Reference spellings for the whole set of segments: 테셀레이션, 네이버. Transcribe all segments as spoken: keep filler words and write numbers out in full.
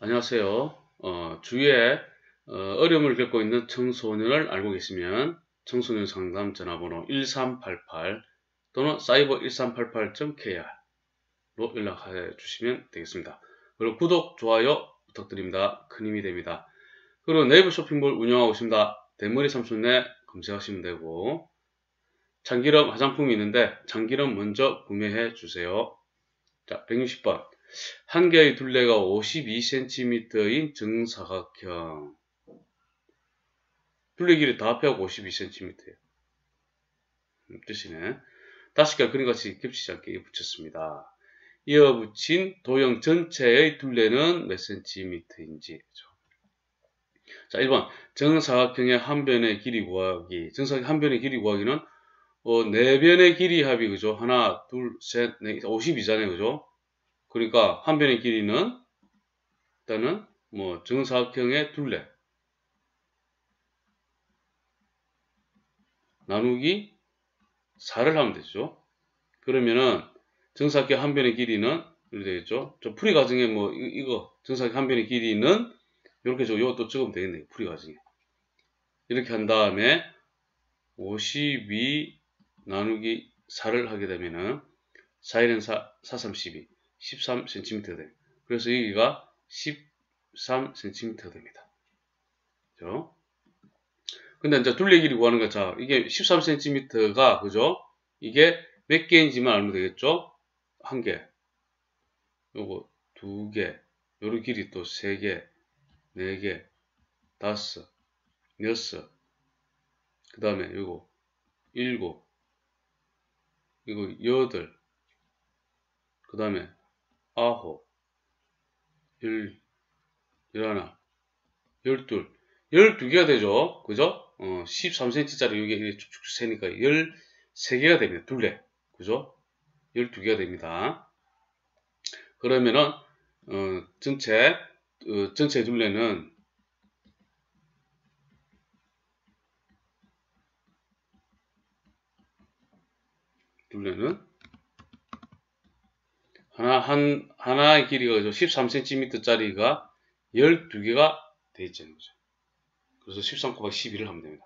안녕하세요. 어, 주위에 어, 어려움을 겪고 있는 청소년을 알고 계시면 청소년 상담 전화번호 일삼팔팔 또는 사이버 일삼팔팔 점 케이알로 연락해 주시면 되겠습니다. 그리고 구독, 좋아요 부탁드립니다. 큰 힘이 됩니다. 그리고 네이버 쇼핑몰 운영하고 있습니다. 대머리삼촌에 검색하시면 되고, 참기름 화장품이 있는데 참기름 먼저 구매해 주세요. 자, 백육십 번. 한 개의 둘레가 오십이 센티미터인 정사각형. 둘레 길이 다 합해갖고 오십이 센티미터예요. 뜻이네. 다섯 개가 그림같이 겹치지 않게 붙였습니다. 이어 붙인 도형 전체의 둘레는 몇 센티미터인지. 자, 일 번. 정사각형의 한 변의 길이 구하기. 정사각형 한 변의 길이 구하기는 어, 네 변의 길이 합이, 그죠? 하나, 둘, 셋, 넷, 오십이잖아요, 그죠? 그러니까 한 변의 길이는 일단은 뭐 정사각형의 둘레 나누기 사를 하면 되죠. 그러면은 정사각형 한 변의 길이는 이렇게 되겠죠. 저 풀이 과정에 뭐 이거 정사각형 한 변의 길이는 이렇게 저 이것도 적으면 되겠네요. 풀이 과정에 이렇게 한 다음에 오십이 나누기 사를 하게 되면은 사일은 사, 사, 삼, 십이. 십삼 센티미터 됩니다. 그래서 여기가 십삼 센티미터 됩니다. 그죠? 근데 이제 둘레 길이 구하는 거, 자, 이게 십삼 센티미터가, 그죠? 이게 몇 개인지만 알면 되겠죠? 한 개. 요거 두 개. 요런 길이 또 세 개. 네 개. 다섯. 여섯. 그 다음에 요거 일곱. 이거 여덟. 그 다음에 아홉, 열, 열하나, 열둘, 열두 개가 되죠. 그죠? 어, 십삼 센티미터짜리 이게 쭉쭉 세니까 열세 개가 됩니다. 둘레. 그죠? 열두 개가 됩니다. 그러면은, 어, 전체, 어, 전체 둘레는 둘레는 하나, 한, 하나의 길이가 십삼 센티미터 짜리가 열두 개가 되어있잖아요. 그래서 십삼 곱하기 십이를 하면 됩니다.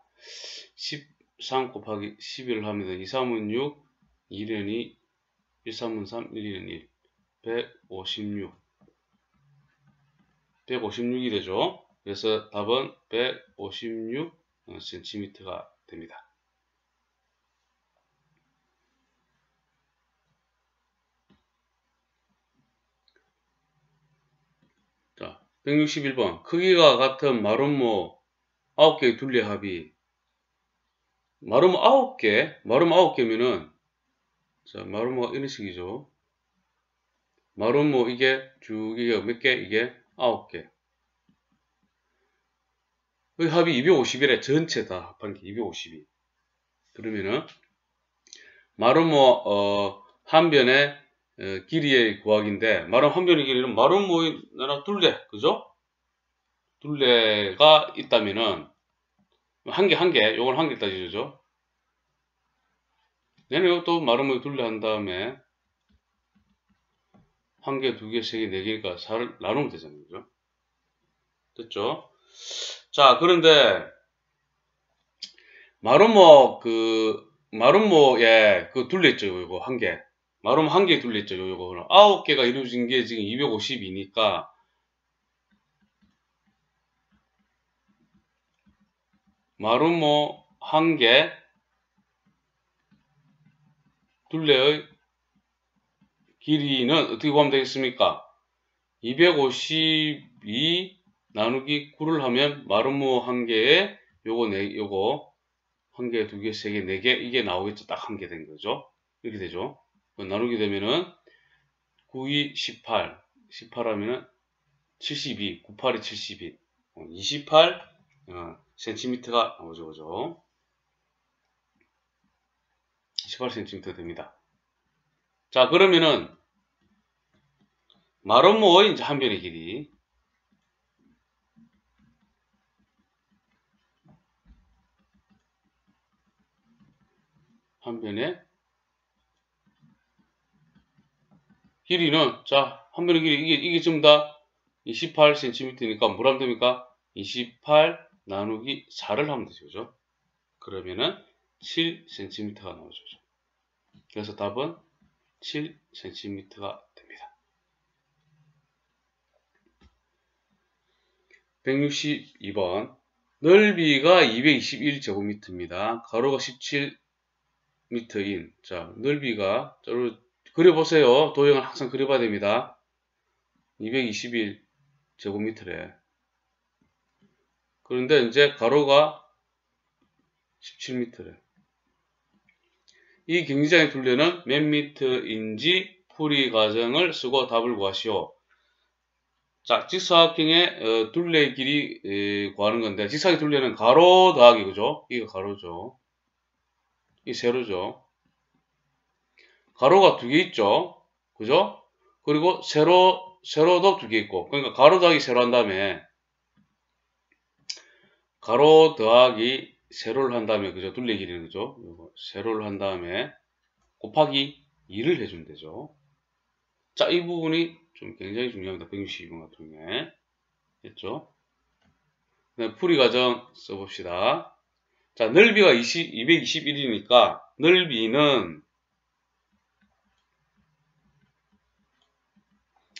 십삼 곱하기 십이를 하면 됩니다. 이, 삼은 육, 이는 이, 일, 삼은 삼, 일, 이는 일. 백오십육. 백오십육이 되죠. 그래서 답은 백오십육 센티미터가 됩니다. 백육십일 번. 크기가 같은 마름모 아홉 개의 둘레 합이. 마름모 아홉 개, 마름모 아홉 개면은, 자, 마름모가 이런 식이죠. 마름모 이게 쭉, 이게 몇 개? 이게 아홉 개. 이 합이 이백오십이래. 전체 다 합한 게 이백오십이. 그러면은, 마름모, 어, 한 변에 어, 길이의 구하기인데, 마름 한 변의 길이는 마름모의 나라 둘레, 그죠? 둘레가 있다면은, 한 개, 한 개, 요건 한 개 따지죠. 얘는 이것도 마름모의 둘레 한 다음에, 한 개, 두 개, 세 개, 네 개니까 사를 나누면 되잖아요. 그죠? 됐죠? 자, 그런데, 마름모, 그, 마름모의 그 둘레 있죠, 요거 한 개. 마름 한 개 둘레 있죠, 요거. 아홉 개가 이루어진 게 지금 이백오십이니까, 마름모 한 개, 둘레의 길이는 어떻게 보면 되겠습니까? 이백오십이 나누기 구를 하면, 마름모 한 개에, 요거, 네, 요거, 한 개, 두 개, 세 개, 네 개, 이게 나오겠죠. 딱 한 개 된 거죠. 이렇게 되죠. 나누게 되면은 구이 십팔, 십팔 하면은 칠십이, 구십팔이 칠십이, 이십팔 센티미터가 나오죠, 그죠? 이십팔 센티미터 됩니다. 자, 그러면은 마름모의 이제 한 변의 길이, 한 변의 길이는, 자, 한 변의 길이, 이게, 이게 전부 다 이십팔 센티미터니까 뭘 하면 됩니까? 이십팔 나누기 사를 하면 되죠. 그죠? 그러면은 칠 센티미터가 나오죠. 그래서 답은 칠 센티미터가 됩니다. 백육십이 번. 넓이가 이백이십일 제곱미터입니다. 가로가 십칠 미터인. 자, 넓이가, 그려보세요. 도형을 항상 그려봐야 됩니다. 이백이십일 제곱미터래. 그런데 이제 가로가 십칠 미터래. 이 경기장의 둘레는 몇 미터인지 풀이 과정을 쓰고 답을 구하시오. 자, 직사각형의 둘레 길이 구하는 건데, 직사각형 둘레는 가로 더하기, 그죠? 이거 가로죠. 이 세로죠. 가로가 두 개 있죠. 그죠? 그리고 세로, 세로도 두 개 있고. 그러니까 가로 더하기 세로 한 다음에, 가로 더하기 세로를 한 다음에, 그죠? 둘레 길이는, 그죠? 세로를 한 다음에 곱하기 이를 해주면 되죠. 자, 이 부분이 좀 굉장히 중요합니다. 백육십이 번 같은 경우에. 됐죠? 네, 풀이 과정 써봅시다. 자, 넓이가 이백이십일이니까, 넓이는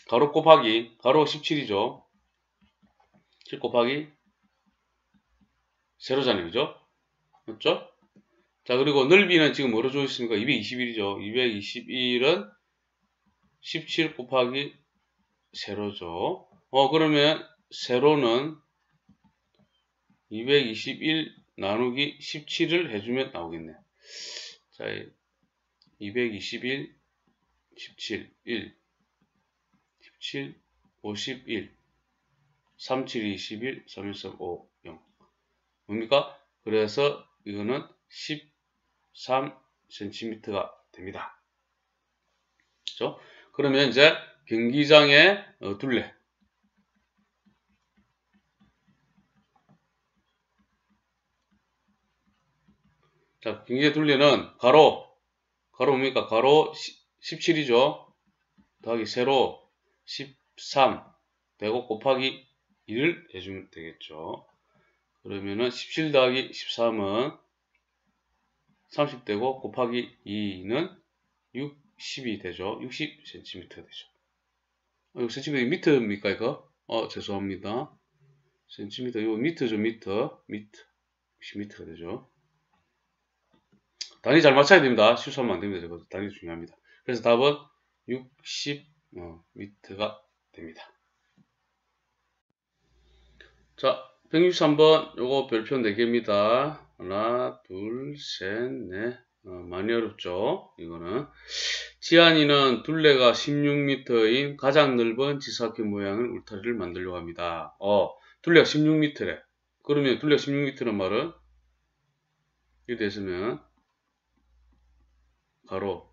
가로 곱하기, 가로 십칠이죠. 칠 곱하기 세로잖아요. 그죠? 맞죠? 자, 그리고 넓이는 지금 뭐로 주어 있습니까? 이백이십일이죠. 이백이십일은 십칠 곱하기 세로죠. 어, 그러면 세로는 이백이십일 나누기 십칠을 해주면 나오겠네. 자, 이백이십일, 십칠, 일, 십칠, 오십일, 삼십칠이 이십일, 삼십삼, 오, 영. 뭡니까? 그래서 이거는 십삼 센티미터가 됩니다. 그렇죠? 그러면 이제 경기장의 둘레. 자, 경기장 둘레는 가로, 가로 뭡니까? 가로 십칠이죠. 더하기 세로 십삼, 되고 곱하기 이를 해주면 되겠죠. 그러면은 십칠 더하기 십삼은 삼십 되고 곱하기 이는 육십이 되죠. 육십 센티미터 되죠. 어, 육 센티미터 미터입니까 이거? 어, 죄송합니다. 센티미터 이거 미터죠. 미터 미터 육십 미터가 되죠. 단위 잘 맞춰야 됩니다. 실수하면 안 됩니다. 저거 단위 중요합니다. 그래서 답은 육십 미터가 됩니다. 자, 백육십삼 번 요거 별표 네 개입니다. 하나, 둘, 셋, 넷. 어, 많이 어렵죠. 이거는 지안이는 둘레가 십육 미터인 가장 넓은 직사각형 모양의 울타리를 만들려고 합니다. 어, 둘레가 십육 미터래. 그러면 둘레가 십육 미터란 말은 이게 됐으면 가로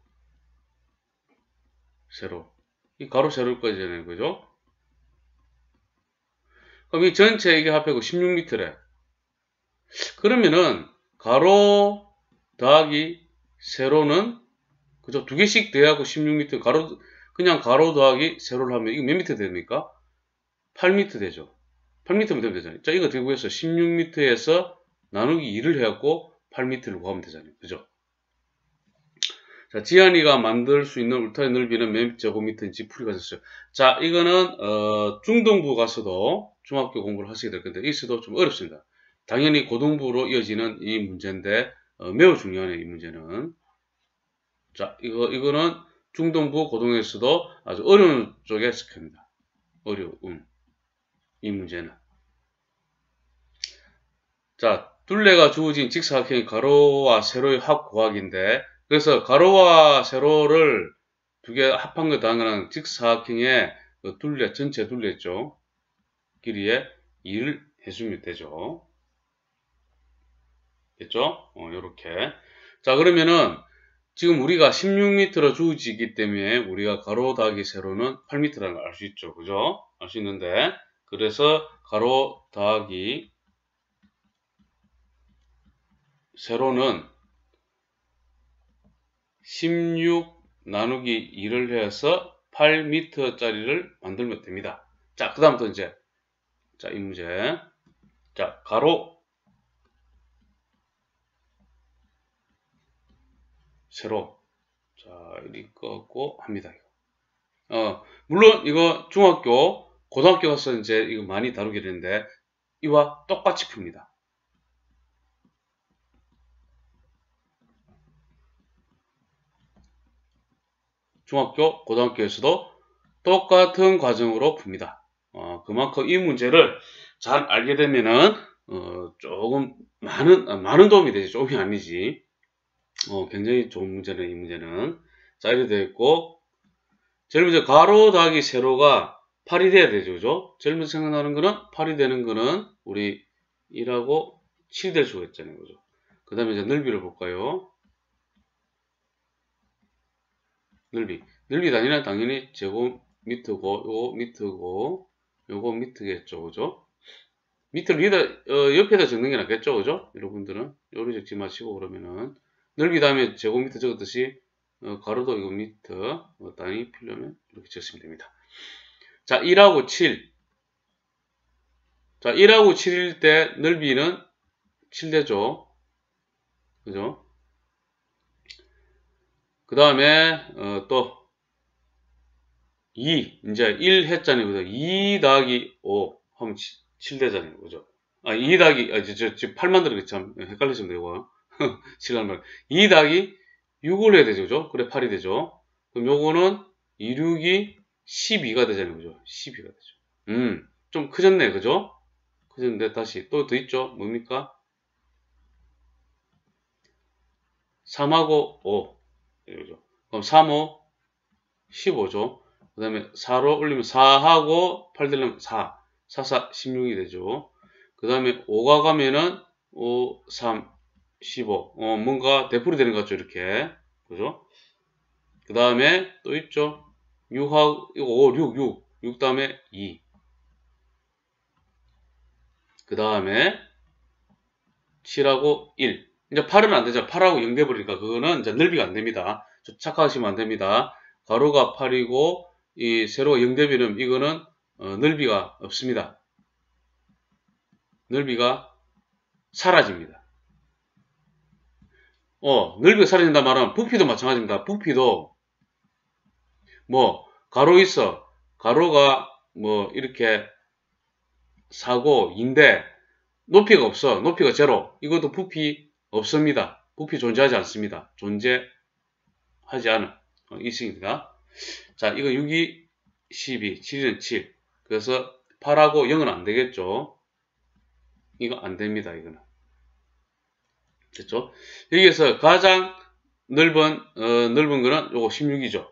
세로 이 가로 세로까지 되는 거죠. 그럼 이 전체 이게 합해고 십육 미터래. 그러면은 가로 더하기 세로는 그죠? 두 개씩 더하고 십육 미터 가로 그냥 가로 더하기 세로를 하면 이거 몇 미터 됩니까? 팔 미터 되죠. 팔 미터면 되면 되잖아요. 자, 이거 되고 해서 십육 미터에서 나누기 이를 해갖고 팔 미터를 구하면 되잖아요. 그죠? 자, 지안이가 만들 수 있는 울타리 넓이는 몇 제곱미터인지 풀이 가졌어요. 자, 이거는 어, 중등부 가서도 중학교 공부를 하시게 될 건데 있어도 좀 어렵습니다. 당연히 고등부로 이어지는 이 문제인데 어, 매우 중요하네요. 이 문제는. 자, 이거 이거는 중등부 고등에서도 아주 어려운 쪽에 속합니다. 어려움. 이 문제는. 자, 둘레가 주어진 직사각형의 가로와 세로의 합 구하기인데. 그래서 가로와 세로를 두 개 합한 거 당연한 직사각형의 둘레, 전체 둘레죠. 길이에 이를 해주면 되죠. 됐죠? 어, 요렇게. 자, 그러면은 지금 우리가 십육 미터로 주어지기 때문에 우리가 가로 더하기 세로는 팔 미터라는 걸 알 수 있죠. 그죠? 알 수 있는데. 그래서 가로 더하기 세로는 십육 나누기 이를 해서 팔 미터 짜리를 만들면 됩니다. 자, 그 다음 또 이제, 자, 이 문제. 자, 가로, 세로. 자, 이리 꺾고 합니다. 어, 물론 이거 중학교, 고등학교 가서 이제 이거 많이 다루게 되는데, 이와 똑같이 풉니다. 중학교, 고등학교에서도 똑같은 과정으로 풉니다. 어, 그만큼 이 문제를 잘 알게 되면은, 어, 조금 많은, 많은 도움이 되지. 조금이 아니지. 어, 굉장히 좋은 문제는, 이 문제는. 자, 이렇게 되어 있고, 제일 먼저 가로 더하기 세로가 팔이 돼야 되죠. 그죠? 제일 먼저 생각나는 거는, 팔이 되는 거는, 우리 일하고 칠이 될 수가 있잖아요. 그죠? 그 다음에 이제 넓이를 볼까요? 넓이. 넓이 단위는 당연히 제곱미터고, 요거 미터고, 요거 미터겠죠. 그죠? 미터를 위에다, 어, 옆에다 적는 게 낫겠죠. 그죠? 여러분들은. 요리 적지 마시고, 그러면은. 넓이 다음에 제곱미터 적었듯이, 어, 가로도 이거 미터, 어, 단위 필요하면 이렇게 적으시면 됩니다. 자, 일하고 칠. 자, 일하고 칠일 때 넓이는 칠 되죠. 그죠? 그 다음에, 어, 또, 이. 이제 일 했잖아요. 그죠? 이 더하기 오 하면 칠 되잖아요. 그죠? 아, 이 더하기, 아, 저, 저, 팔만 들어가게 참 헷갈리시면 되고요. 칠란 말. 이 더하기 육을 해야 되죠. 그죠? 그래, 팔이 되죠. 그럼 요거는 이, 육이 십이가 되잖아요. 그죠? 십이가 되죠. 음, 좀 커졌네. 그죠? 커졌는데, 다시 또 더 있죠? 뭡니까? 삼하고 오. 그죠? 그럼 삼, 오, 십오죠. 그 다음에 사로 올리면 사하고 팔 되려면 사. 사, 사, 십육이 되죠. 그 다음에 오가 가면은 오, 삼, 십오. 어, 뭔가 대풀이 되는 것 같죠. 이렇게. 그죠? 그 다음에 또 있죠. 육하고, 이거 오, 육, 육. 육 다음에 이. 그 다음에 칠하고 일. 이제 팔은 안 되죠. 팔하고 영 돼버리니까 그거는 이제 넓이가 안 됩니다. 착각하시면 안 됩니다. 가로가 팔이고 이 세로가 영 되면 이거는 어, 넓이가 없습니다. 넓이가 사라집니다. 어, 넓이가 사라진다 말하면 부피도 마찬가지입니다. 부피도 뭐 가로 있어. 가로가 뭐 이렇게 사고 이인데 높이가 없어. 높이가 제로. 이것도 부피 없습니다. 부피 존재하지 않습니다. 존재하지 않은 이식입니다. 자, 이거 육이 십이, 칠은 칠. 그래서 팔하고 영은 안 되겠죠. 이거 안 됩니다. 이거는. 됐죠? 여기에서 가장 넓은, 어, 넓은 거는 요거 십육이죠.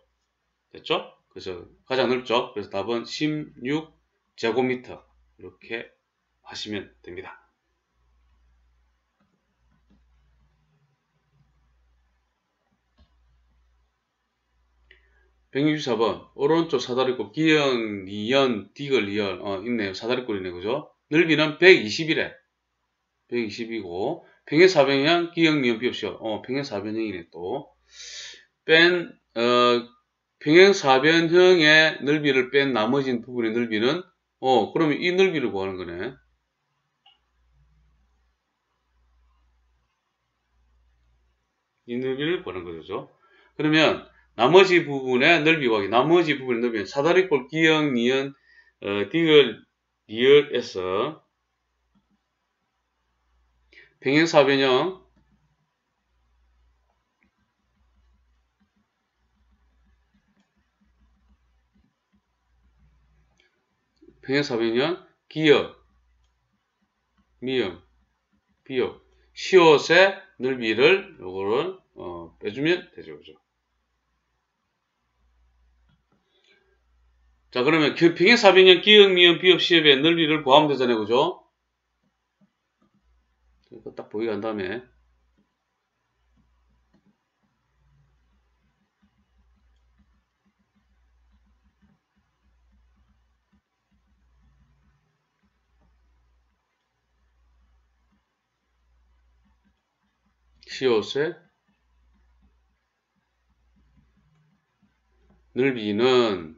됐죠? 그래서 가장 넓죠. 그래서 답은 십육 제곱미터. 이렇게 하시면 됩니다. 백육십사 번 오른쪽 사다리꼴 기형 이연 디귿 리얼 어, 있네요. 사다리꼴이네. 그죠? 넓이는 백이십이래 백이십이고 평행 사변형 기형 니은 비읍시오. 어, 평행 사변형이네. 또 뺀 어, 평행 사변형의 넓이를 뺀 나머지 부분의 넓이는 어 그러면 이 넓이를 구하는 거네. 이 넓이를 구하는 거죠. 그러면 나머지 부분의 넓이 구하기. 나머지 부분의 넓이는 사다리꼴 기역 니은 어, 디귿 리을에서 평행사변형 평행사변형 기역 미음 비역 시옷의 넓이를 요거를 어, 빼주면 되죠. 그죠? 자, 그러면 평행사변형 기역 미음 비읍 시읍의 넓이를 구하면 되잖아요. 그죠? 이거 딱 보이게 한 다음에 시옷의 넓이는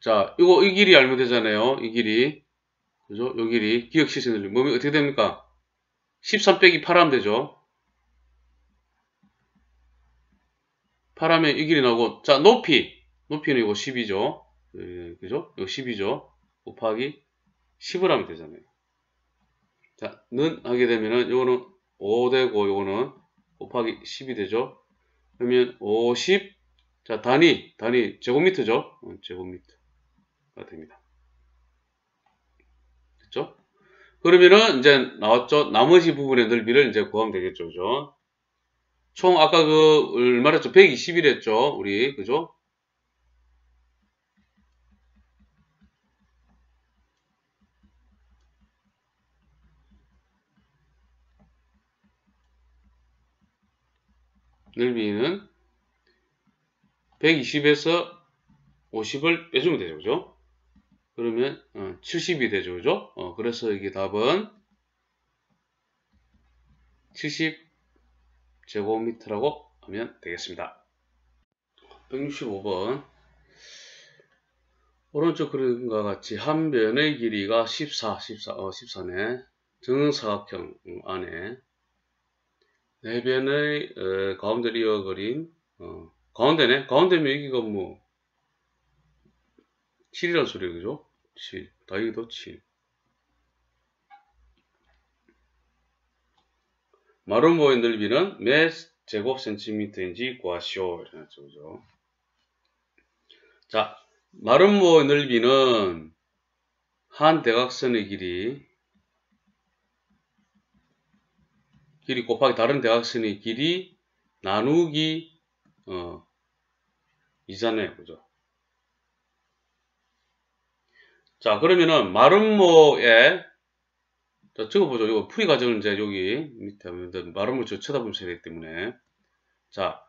자, 이거 이 길이 알면 되잖아요. 이 길이. 그죠? 이 길이. 기역 시세 늘림. 몸이 어떻게 됩니까? 십삼 빼기 팔 하면 되죠. 팔 하면 이 길이 나오고, 자, 높이. 높이는 이거 십이죠. 그죠? 이거 십이죠. 곱하기 십을 하면 되잖아요. 자, 는 하게 되면은, 요거는 오 되고, 요거는 곱하기 십이 되죠. 그러면 오십, 자, 단위, 단위, 제곱미터죠. 제곱미터가 됩니다. 됐죠? 그러면은, 이제 나왔죠. 나머지 부분의 넓이를 이제 구하면 되겠죠. 그죠? 총, 아까 그, 얼마나 했죠? 백이십일 했죠. 우리, 그죠? 넓이는 백이십에서 오십을 빼주면 되죠. 그죠? 그러면 어, 칠십이 되죠. 그죠? 어, 그래서 이게 답은 칠십 제곱미터라고 하면 되겠습니다. 백육십오 번 오른쪽 그림과 같이 한 변의 길이가 십사, 십사, 어, 십사네 정사각형 안에 네 변의 어, 가운데를 이어 그린 어, 가운데네? 가운데면 여기가 뭐 칠이란 소리예요. 그죠? 칠. 다이도 칠. 마름모의 넓이는 몇 제곱센티미터인지 구하시오. 이래놨죠. 그죠? 자, 마름모의 넓이는 한 대각선의 길이 길이 곱하기 다른 대각선의 길이 나누기 어, 이잖아요. 그죠? 자, 그러면은 마름모에 자, 적어보죠. 이거 풀이 과정은 이제 여기 밑에 하면 마름모 저 쳐다보면 되기 때문에 자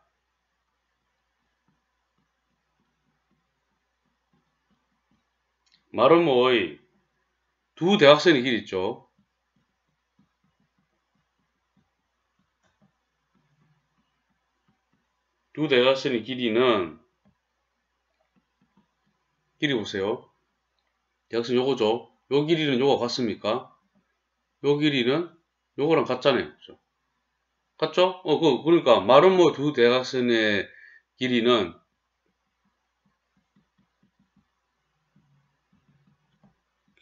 마름모의 두 대각선의 길이 있죠. 두 대각선의 길이는 길이 보세요. 대각선 요거죠. 요 길이는 요거 같습니까? 요 길이는 요거랑 같잖아요. 그렇죠? 같죠? 어, 그, 그러니까 마름모 두 대각선의 길이는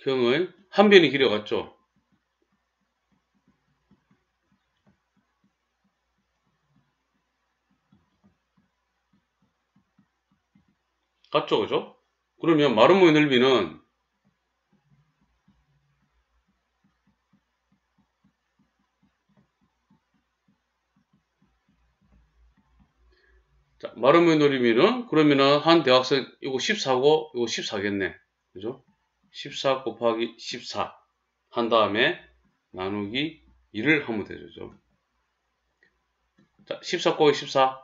경의 한 변의 길이와 같죠? 같죠? 그죠? 그러면 마름모의 넓이는 자, 마름모의 넓이는 그러면은 한 대각선 이거 십사고 이거 십사겠네. 그죠? 십사 곱하기 십사 한 다음에 나누기 이를 하면 되죠. 그죠? 자, 십사 곱하기 십사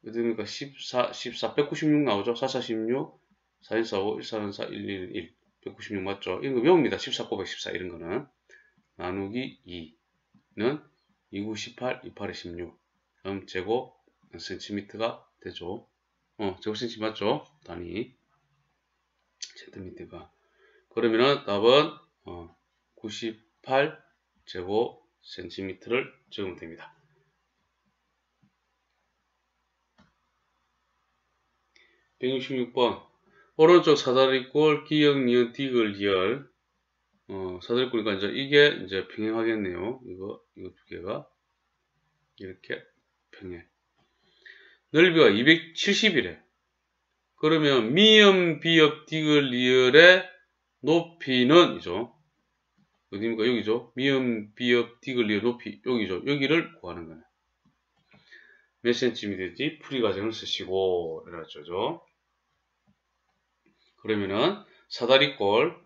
그러니까 십사, 십사, 백구십육 나오죠? 사, 사, 십육, 사, 일, 사, 오, 일, 사, 사, 일, 일, 일, 백구십육 맞죠? 이런 거 외웁니다. 십사 곱하기 십사 이런 거는 나누기 이는 이, 구, 십팔, 이, 팔에 십육 그럼 제곱 센티미터가 되죠. 어, 제곱 센티미터 맞죠? 단위 센티미터가 그러면은 답은 어, 구십팔 제곱 센티미터를 적으면 됩니다. 백육십육 번 오른쪽 사다리꼴 기역 니은 디귿 리얼 어, 사다리꼴이니까 이제 이게 이제 평행하겠네요. 이거 이거 두 개가 이렇게 평행. 넓이가 이백칠십이래. 그러면 미음 비읍 디귿 리얼의 높이는 이죠. 어디입니까? 여기죠. 미음 비읍 디귿 리얼 높이 여기죠. 여기를 구하는 거네. 몇 센티미터인지 풀이 과정을 쓰시고 이래놨죠. 그러면은 사다리꼴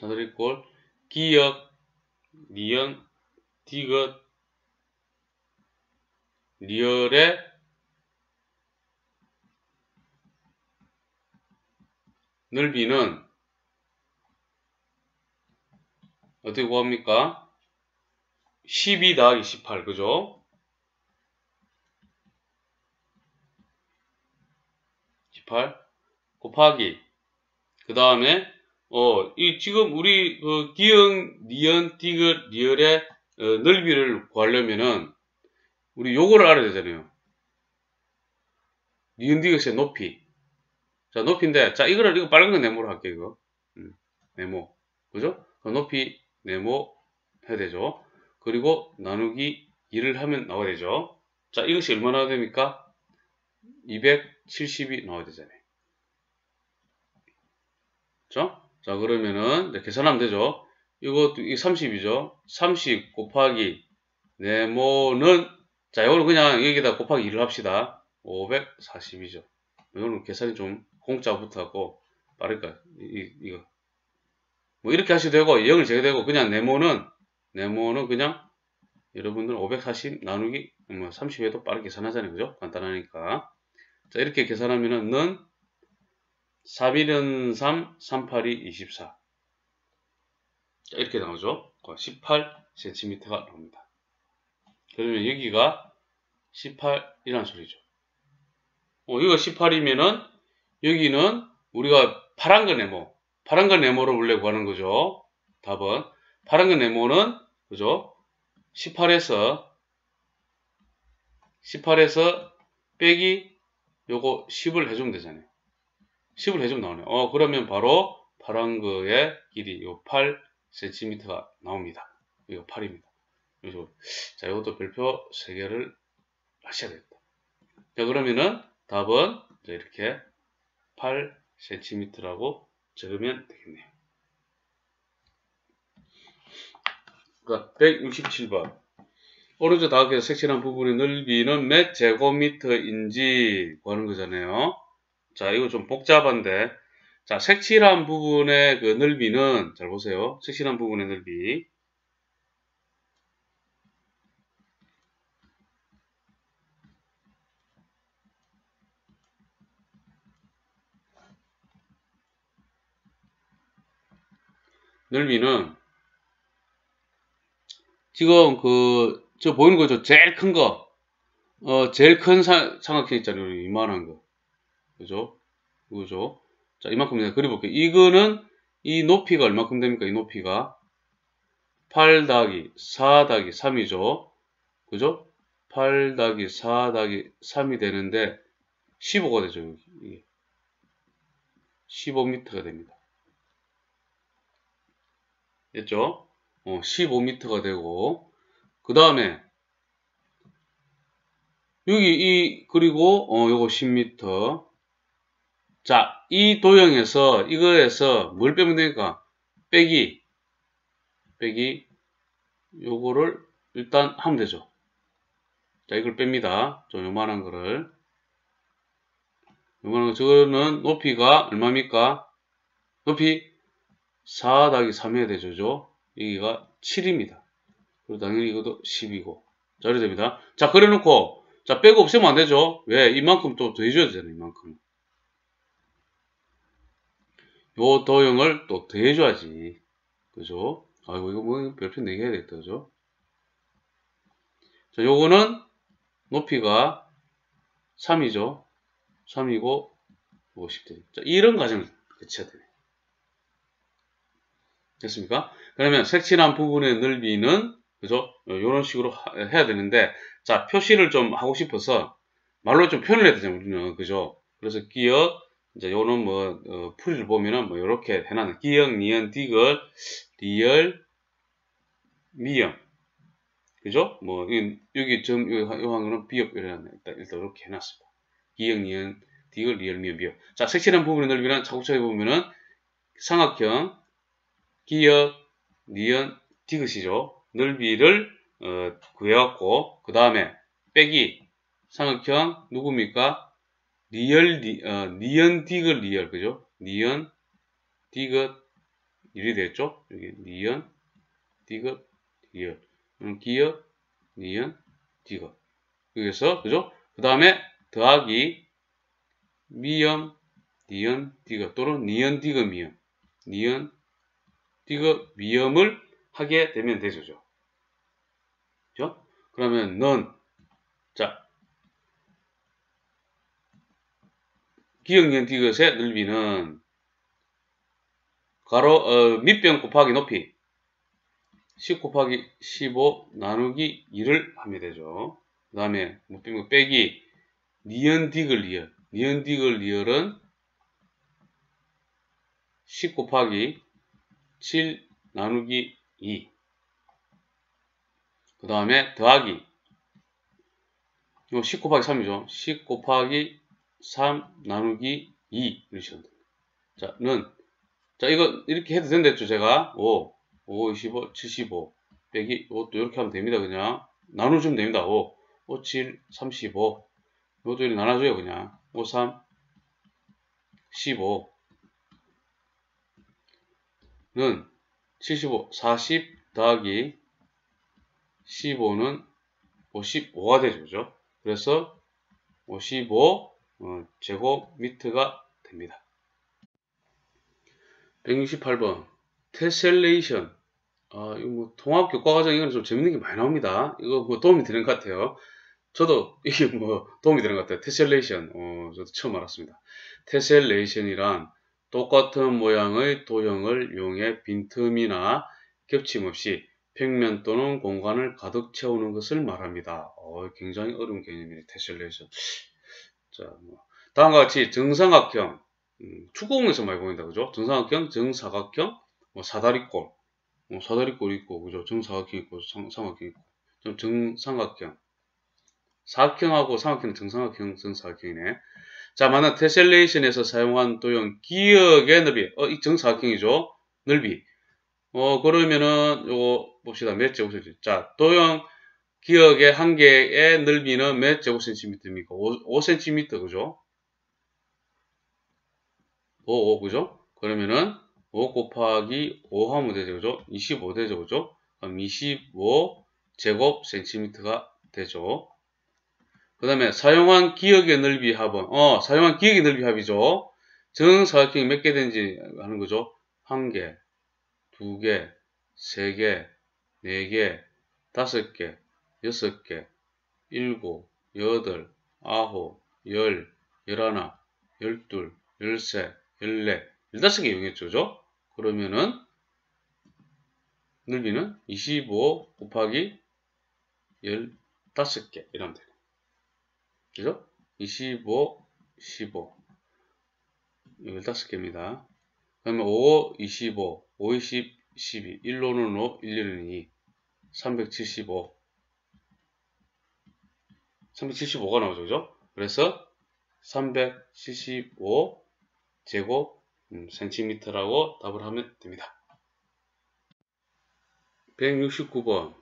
사다리꼴 기역 니은 디귿 리얼의 넓이는 어떻게 구합니까? 십이 더하기 십팔 그죠? 이십팔 곱하기 그 다음에 어, 이 지금 우리 그 기역, 니은, 디귿, 리을의 어, 넓이를 구하려면은 우리 요거를 알아야 되잖아요. 니은, 디귿의 높이. 자, 높이인데, 자, 이거를, 이거 빨간 거 네모로 할게요, 이거. 음, 네모. 그죠? 그 높이, 네모 해야 되죠. 그리고 나누기 이를 하면 나와야 되죠. 자, 이것이 얼마나 됩니까? 이백칠십이 나와야 되잖아요. 그죠? 자, 그러면은, 네, 계산하면 되죠. 이것도 이 삼십이죠. 삼십 곱하기 네모는, 자, 이거는 그냥 여기다 곱하기 이를 합시다. 오백사십이죠. 이거는 계산이 좀 공짜 붙어갖고 빠를까, 이, 이거. 뭐 이렇게 하셔도 되고, 영을 제외되고, 그냥 네모는, 네모는 그냥 여러분들 오백사십 나누기 뭐 삼십에도 빠르게 계산하잖아요. 그죠? 간단하니까. 자, 이렇게 계산하면은, 는, 삼십일은 삼, 삼십팔이 이십사. 자, 이렇게 나오죠. 십팔 센티미터가 나옵니다. 그러면 여기가 십팔이라는 소리죠. 어, 이거 십팔이면은 여기는 우리가 파란거 네모, 파란거 네모를 원래 구하는 거죠. 답은 파란거 네모는 그죠? 십팔에서 십팔에서 빼기 요거 십을 해주면 되잖아요. 십을 해주면 나오네요. 어, 그러면 바로 파란거의 길이 요 팔 센티미터가 나옵니다. 이거 팔입니다. 그래서 자, 이것도 별표 세 개를 하셔야 됩니다. 자, 그러면은 답은 이렇게 팔 센티미터라고 적으면 되겠네요. 그러니까 백육십칠 번 오른쪽 다각에서 색칠한 부분의 넓이는 몇 제곱미터인지 구하는 거잖아요. 자, 이거 좀 복잡한데, 자, 색칠한 부분의 그 넓이는, 잘 보세요. 색칠한 부분의 넓이. 넓이는 지금 그 저 보이는 거죠. 제일 큰 거, 어 제일 큰 삼각형 있잖아요. 이만한 거, 그죠? 그죠? 자, 이만큼 내가 그려볼게요. 이거는 이 높이가 얼마큼 됩니까? 이 높이가 팔 더하기 사 더하기 삼이죠. 그죠? 팔 더하기 사 더하기 삼이 되는데 십오가 되죠. 이게 십오 미터가 됩니다. 됐죠? 어, 십오 미터가 되고, 그 다음에, 여기, 이, 그리고, 어, 요거 십 미터. 자, 이 도형에서, 이거에서 뭘 빼면 되니까, 빼기, 빼기, 요거를 일단 하면 되죠. 자, 이걸 뺍니다. 좀 요만한 거를. 요만한 거, 저거는 높이가 얼마입니까? 높이? 사 더하기 삼 해야 되죠. 그죠? 여기가 칠입니다. 그리고 당연히 이것도 십이고. 자, 이렇게 됩니다. 자, 그려놓고, 자, 빼고 없애면 안 되죠. 왜? 이만큼 또 더해줘야 되잖아요. 이만큼. 요 도형을 또 더해줘야지. 그죠? 아이고, 이거 뭐, 별표 네 개 해야 되겠다. 그죠? 자, 요거는 높이가 삼이죠. 삼이고, 오십 대. 자, 이런 과정을 거쳐야 돼요. 됐습니까? 그러면 색칠한 부분의 넓이는 그죠? 이런 식으로 하, 해야 되는데, 자, 표시를 좀 하고 싶어서 말로 좀 표현을 해야 되잖아요. 우리는 그죠? 그래서 기역 이제 요런 뭐 어, 풀이를 보면은 뭐 이렇게 해놨는 기역, 니은, 디귿, 리을, 미역, 그죠? 뭐 이, 여기 점 요 한 거는 비역 이래놨네. 일단 일단 이렇게 해놨습니다. 기역, 니은, 디귿, 리을, 미역, 비역. 자, 색칠한 부분의 넓이는 차곡차곡 보면은 삼각형 기역, 니은, 디귿이죠. 넓이를 어, 구해왔고, 그 다음에 빼기 삼각형 누굽니까? 리얼, 리, 어, 니은, 디귿, 리얼, 그죠? 니은, 디귿, 일이 됐죠? 여기 니은, 디귿, 리얼. 그럼 기역, 니은, 디귿. 여기서 그죠? 그 다음에 더하기 미음, 니은, 디귿 또는 니은, 디귿, 미음, 니은 디귿 미음을 하게 되면 되죠. 그죠? 그러면 는, 자, 기역형 디귿의 넓이는 가로 어, 밑변 곱하기 높이 십 곱하기 십오 나누기 이를 하면 되죠. 그 다음에 밑변 빼기 니은 디귿 리얼 니은 디귿 리얼은 십 곱하기 칠 나누기 이 그 다음에 더하기 이거 십 곱하기 삼이죠. 십 곱하기 삼 나누기 이 이러시면 됩니다. 자, 는. 자, 이거 이렇게 해도 된다 했죠, 제가. 오, 오, 이십오, 칠십오, 빼기, 이것도 이렇게 하면 됩니다, 그냥. 나눠주면 됩니다, 오. 오, 칠, 삼십오. 이것도 이렇게 나눠줘요, 그냥. 오, 삼, 십오. 는, 칠십오, 사십 더하기 십오는 오십오가 되죠, 그죠? 그래서 오십오 어, 제곱미터가 됩니다. 백육십팔 번 테셀레이션. 아, 이거 뭐 통합 교과 과정 이건 좀 재밌는 게 많이 나옵니다. 이거 뭐 도움이 되는 것 같아요. 저도 이게 뭐 도움이 되는 것 같아요. 테셀레이션. 어, 저도 처음 알았습니다. 테셀레이션이란 똑같은 모양의 도형을 이용해 빈틈이나 겹침 없이 평면 또는 공간을 가득 채우는 것을 말합니다. 어, 굉장히 어려운 개념이네, 테셀레이션. 자, 뭐. 다음과 같이 정삼각형, 음, 축구공에서 많이 보인다, 그죠? 정삼각형, 정사각형, 뭐 사다리꼴, 뭐 사다리꼴 있고, 그죠? 정사각형 있고, 상, 삼각형 있고, 좀 정삼각형, 사각형하고 삼각형은 정삼각형, 정사각형이네. 자, 만약 테셀레이션에서 사용한 도형 기역의 넓이, 어, 이 정사각형이죠? 넓이. 어, 그러면은, 요거, 봅시다. 몇 제곱센티미터? 자, 도형 기역의 한 개의 넓이는 몇 제곱센티미터입니까? 오 센티미터, 그죠? 오, 오, 그죠? 그러면은, 오 곱하기 오 하면 되죠, 그죠? 이십오 되죠, 그죠? 그럼 이십오 제곱센티미터가 되죠. 그 다음에, 사용한 기역의 넓이 합은, 어, 사용한 기역의 넓이 합이죠? 정사각형이 몇 개 되는지 하는 거죠? 한 개. 두 개, 세 개, 네 개, 다섯 개, 여섯 개, 일곱, 여덟, 아홉, 열, 열하나, 열둘, 열세, 열네, 열다섯 개 이용했죠, 그죠? 그러면은, 넓이는 이십오 곱하기 열다섯 개, 이러면 돼요. 그죠? 이십오, 십오. 열다섯 개입니다. 그 다음에 오, 이십오, 오, 이십, 십이, 일로는 오, 일로는 이, 삼백칠십오. 삼백칠십오가 나오죠, 그죠? 그래서 삼백칠십오 제곱 센티미터라고 답을 하면 됩니다. 백육십구 번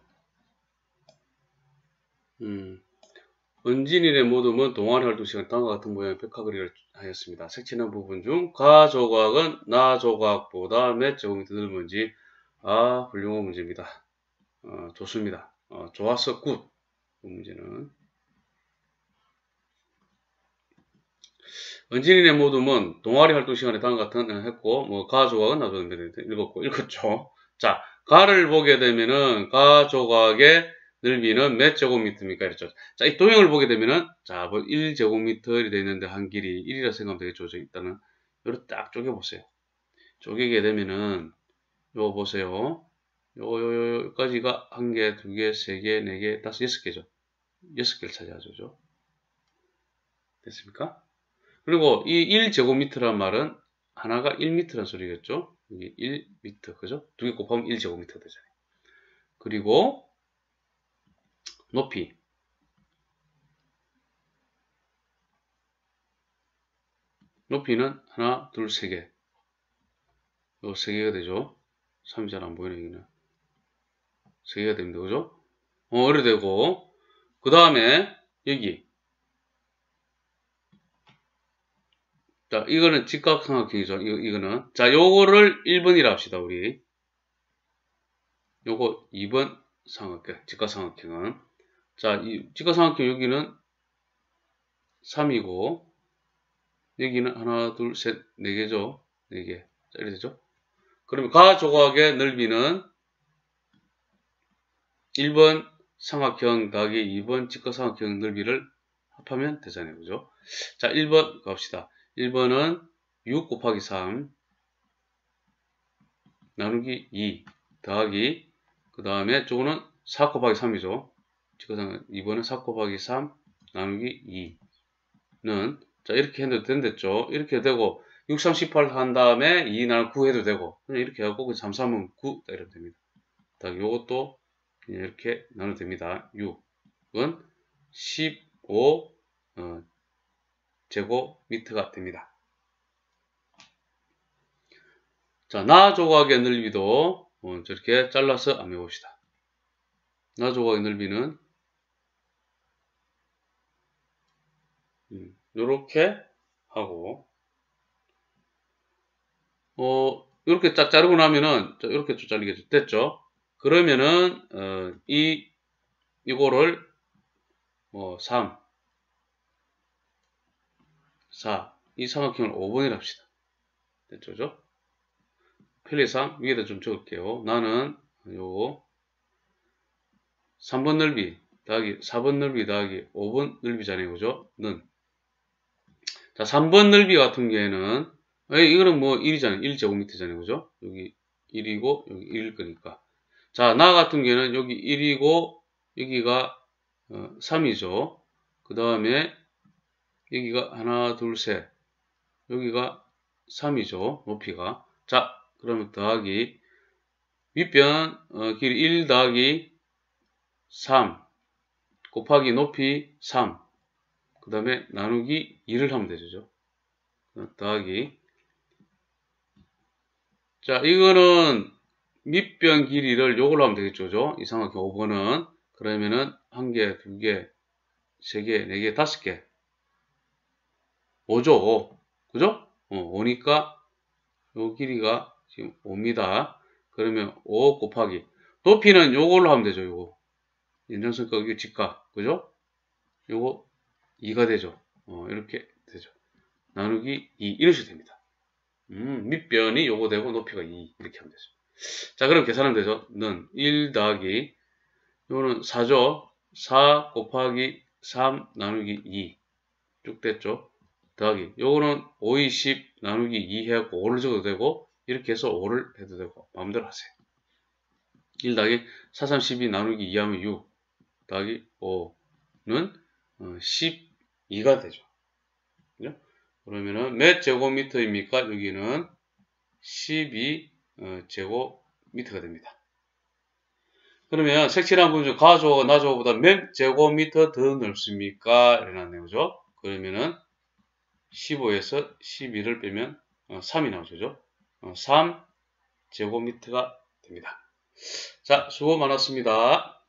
음, 은진이네 모둠은 동아리 활동 시간 다음과 같은 모양의 벽화 그리를 하였습니다. 색칠한 부분 중 가 조각은 나 조각보다 몇 제곱미터 넓은지. 아, 훌륭한 문제입니다. 어, 좋습니다. 어, 좋았어, 굿. 그 문제는 은진이네 모둠은 동아리 활동 시간에 다음과 같은 했고, 뭐 가 조각은 나 조각보다 몇 제곱미터 읽었고 읽었죠. 자, 가를 보게 되면은 가 조각의 넓이는 몇 제곱미터입니까? 이랬죠. 자, 이 도형을 보게 되면은, 자, 뭐, 일 제곱미터이 되어 있는데 한 길이 일이라 생각하면 되겠죠. 일단은, 요렇게 딱 쪼개보세요. 쪼개게 되면은, 요거 보세요. 요거, 요, 요, 요까지가 한 개, 두 개, 세 개, 네 개, 다섯, 여섯 개죠. 여섯 개를 차지하죠. 그죠? 됐습니까? 그리고 이 일 제곱미터란 말은 하나가 일 미터란 소리겠죠. 이게 일 미터, 그죠? 두 개 곱하면 일 제곱미터 되잖아요. 그리고, 높이 높이는 하나, 둘, 세 개. 요 세 개가 되죠. 삼이 잘 안 보이네, 여기는. 세 개가 됩니다, 그죠? 어, 이래 되고. 그 다음에, 여기. 자, 이거는 직각삼각형이죠. 이거, 이거는. 자, 요거를 일 번이라 합시다, 우리. 요거 이 번 삼각형, 직각삼각형은. 자, 이 직각삼각형 여기는 삼이고 여기는 하나, 둘, 셋, 네 개죠. 네 개. 자, 이렇게 되죠. 그러면 가 조각의 넓이는 일 번 삼각형 더하기 이 번 직각삼각형 넓이를 합하면 되잖아요, 그죠? 자, 일 번 갑시다. 일 번은 육 곱하기 삼 나누기 이 더하기 그 다음에 저거는 사 곱하기 삼이죠. 이번은 사 곱하기 삼 나누기 이는 자 이렇게 해도 된댔죠. 이렇게 되고 육, 삼, 십팔 한 다음에 이 나누기 구 해도 되고 그냥 이렇게 하고 삼, 삼은 구 이러면 됩니다. 요것도 이렇게 나누면 됩니다. 육은 십오 어, 제곱미터가 됩니다. 자, 나 조각의 넓이도 어, 저렇게 잘라서 한번 해봅시다. 나 조각의 넓이는 이렇게 하고 어, 이렇게 쫙 자르고 나면은 이렇게 쭉 잘리게 됐죠. 그러면은 어, 이 이거를 뭐 삼, 사 이 삼각형을 오 번이라 합시다. 됐죠? 편리상 위에다 좀 적을게요. 나는 요거 삼 번 넓이 더하기 사 번 넓이 더하기 오 번 넓이잖아요. 그죠? 는. 자, 삼 번 넓이 같은 경우에는 에이, 이거는 뭐 일이잖아요. 일 제곱미터잖아요. 그죠? 여기 일이고 여기 일일 거니까. 자, 나 같은 경우에는 여기 일이고 여기가 어, 삼이죠. 그 다음에 여기가 하나 둘 셋 여기가 삼이죠. 높이가. 자, 그러면 더하기 윗변 어, 길이 일 더하기 삼 곱하기 높이 삼 그 다음에 나누기 이를 하면 되죠. 더하기 자, 이거는 밑변 길이를 요걸로 하면 되겠죠. 그죠? 이 삼각형 오 번은 그러면은 일 개, 이 개, 세 개, 네 개, 다섯 개 오죠. 오. 그죠? 어, 오니까 요 길이가 지금 오입니다. 그러면 오 곱하기 높이는 요걸로 하면 되죠. 요거 연장성과 직각 그죠? 요거 이가 되죠. 어, 이렇게 되죠. 나누기 이 이러셔도 됩니다. 음, 밑변이 요거 되고 높이가 이 이렇게 하면 되죠. 자, 그럼 계산하면 되죠. 는 일 더하기 요거는 사죠. 사 곱하기 삼 나누기 이 쭉 됐죠. 더하기 요거는 오이 십 나누기 이 해갖고 오를 적어도 되고 이렇게 해서 오를 해도 되고 마음대로 하세요. 일 더하기 사, 삼, 십이 나누기 이 하면 육 더하기 오는 십이가 되죠. 그죠? 그러면은 몇 제곱미터입니까? 여기는 십이 어, 제곱미터가 됩니다. 그러면 색칠한 부분 가조와 나조보다 몇 제곱미터 더 넓습니까? 이래놨네요. 그죠? 그러면은 십오에서 십이를 빼면 어, 삼이 나오죠. 어, 삼 제곱미터가 됩니다. 자, 수고 많았습니다.